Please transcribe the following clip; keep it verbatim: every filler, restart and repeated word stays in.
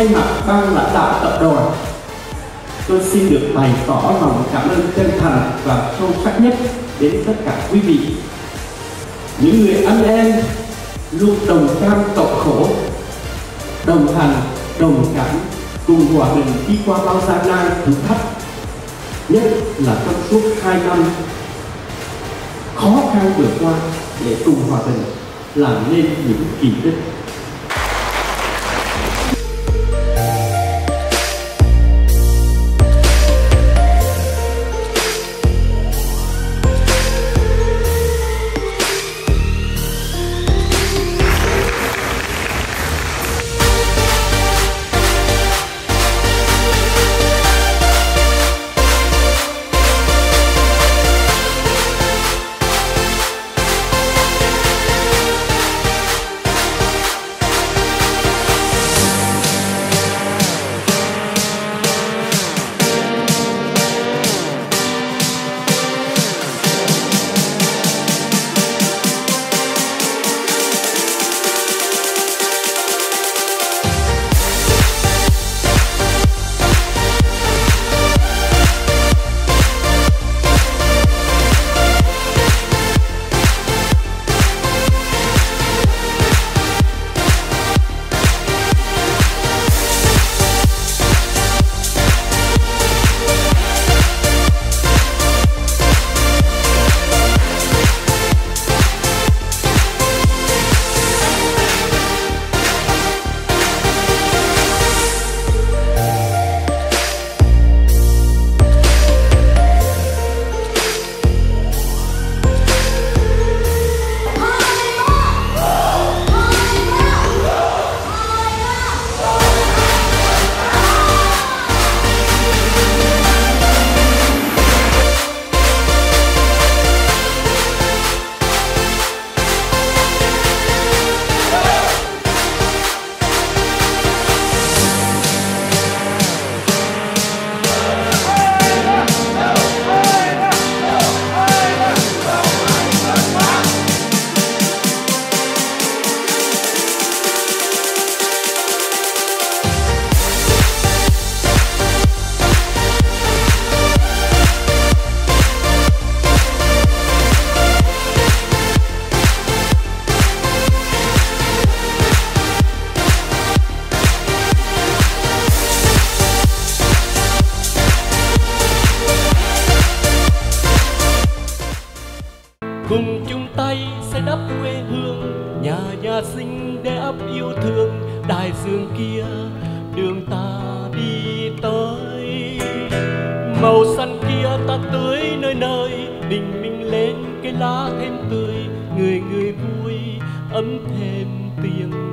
thay mặt ban lãnh đạo tập đoàn, tôi xin được bày tỏ lòng cảm ơn chân thành và sâu sắc nhất đến tất cả quý vị, những người anh em luôn đồng cam cộng khổ, đồng hành, đồng cảm, cùng Hòa Bình đi qua bao gian nan thử thách, nhất là trong suốt hai năm khó khăn vượt qua để cùng Hòa Bình làm nên những kỳ tích. Cùng chung tay xây đắp quê hương, nhà nhà xinh đẹp yêu thương, đại dương kia đường ta đi tới, màu xanh kia ta tưới nơi nơi, bình minh lên cây lá thêm tươi, người người vui ấm thêm tiếng.